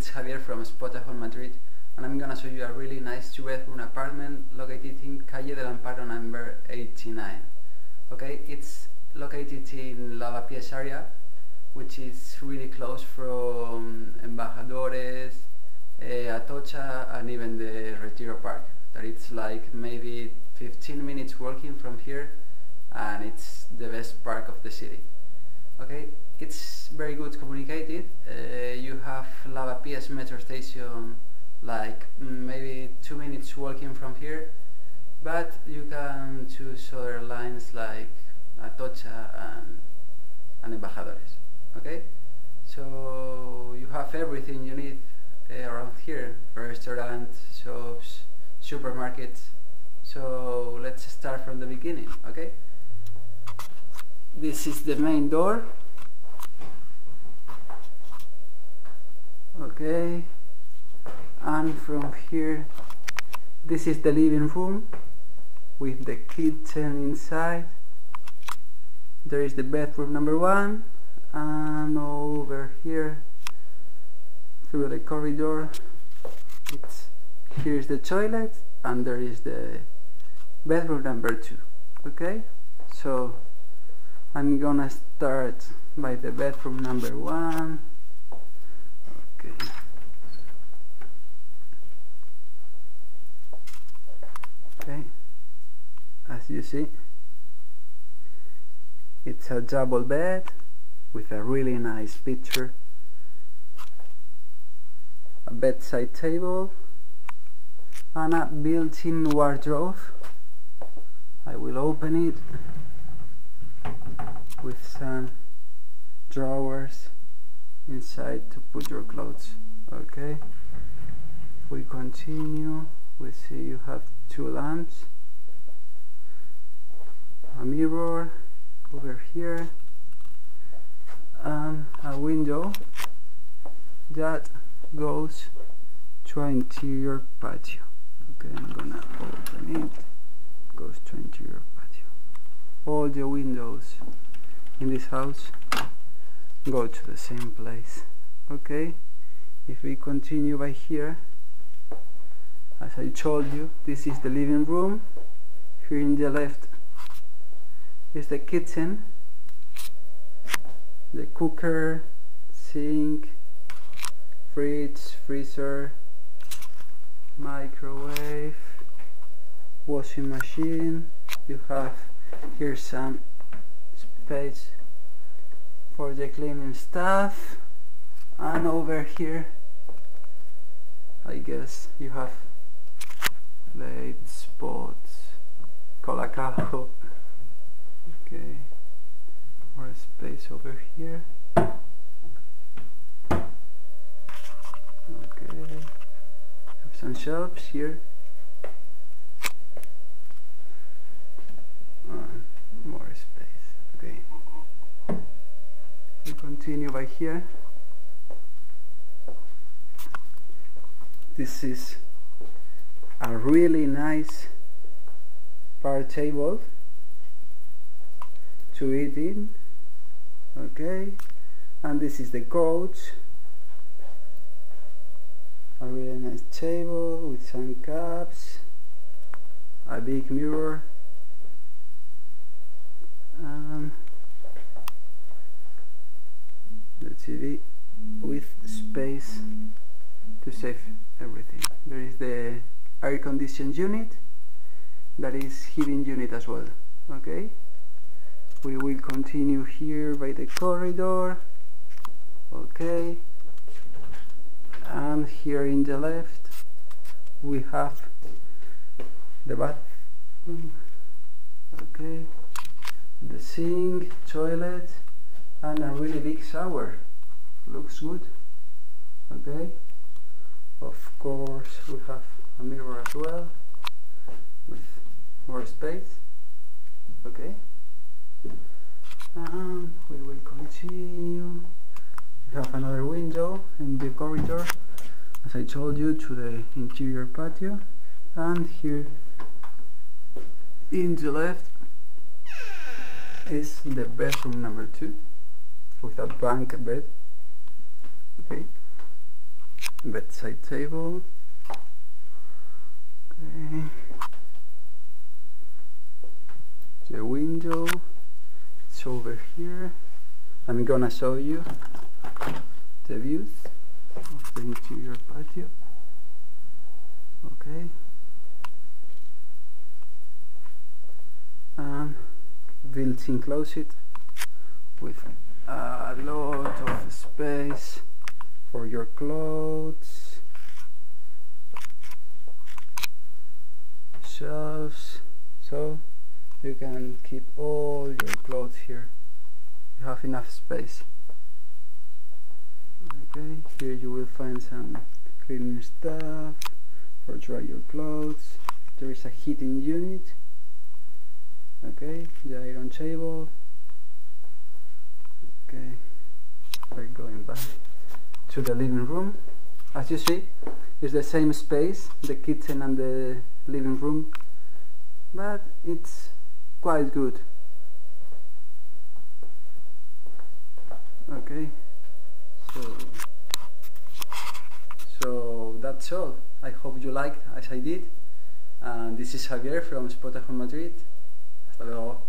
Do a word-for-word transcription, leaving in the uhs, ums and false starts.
it's Javier from Spotahome, Madrid, and I'm gonna show you a really nice two-bedroom apartment located in Calle del Amparo number eighty-nine. Okay, it's located in Lavapiés area, which is really close from Embajadores, uh, Atocha, and even the Retiro Park. That it's like maybe fifteen minutes walking from here, and it's the best park of the city. Okay, it's very good communicated. Uh, you have Lavapiés metro station, like maybe two minutes walking from here, but you can choose other lines like Atocha and, and Embajadores. Okay, so you have everything you need uh, around here: restaurants, shops, supermarkets. So let's start from the beginning. Okay, this is the main door. Okay, and from here this is the living room with the kitchen inside. There is the bedroom number one, and over here through the corridor it's here's the toilet, and there is the bedroom number two. Okay, so I'm gonna start by the bedroom number one. Okay, okay, as you see, it's a double bed with a really nice picture, a bedside table, and a built-in wardrobe. I will open it with some drawers inside to put your clothes. Okay, we continue. We see you have two lamps, a mirror over here, and a window that goes to an interior patio. Okay, I'm gonna open it. Goes to interior patio. All the windows in this house go to the same place. Okay, if we continue by here, as I told you, this is the living room. Here in the left is the kitchen, the cooker, sink, fridge, freezer, microwave, washing machine. You have here some space for the cleaning stuff, and over here I guess you have late spots, colacao. Okay, more space over here. Okay, have some shelves here. Uh, more space. Okay, we continue by here. This is a really nice bar table to eat in. Okay, and this is the couch, a really nice table with some cups, a big mirror, um, the T V with space to save everything. There is the air conditioned unit, that is heating unit as well. Okay, we will continue here by the corridor. Okay, and here in the left we have the bathroom. Okay, the sink, toilet, and a really big shower. Looks good. Okay, of course we have a mirror as well with more space. Okay, and we will continue. We have another window in the corridor, as I told you, to the interior patio, and here in the left is the bedroom number two with a bunk bed. Okay, bedside table. Okay. The window, it's over here. I'm gonna show you the views of the interior patio. Okay. Um, built-in closet with a lot of space for your clothes, shelves, so you can keep all your clothes here. You have enough space. Okay, here you will find some cleaning stuff for dry your clothes. There is a heating unit. Okay, the iron table. Okay, we're going back to the living room. As you see, it's the same space, the kitchen and the living room, but it's quite good. Okay, so, so that's all. I hope you liked as I did. And this is Javier from Spotahome Madrid. Hello.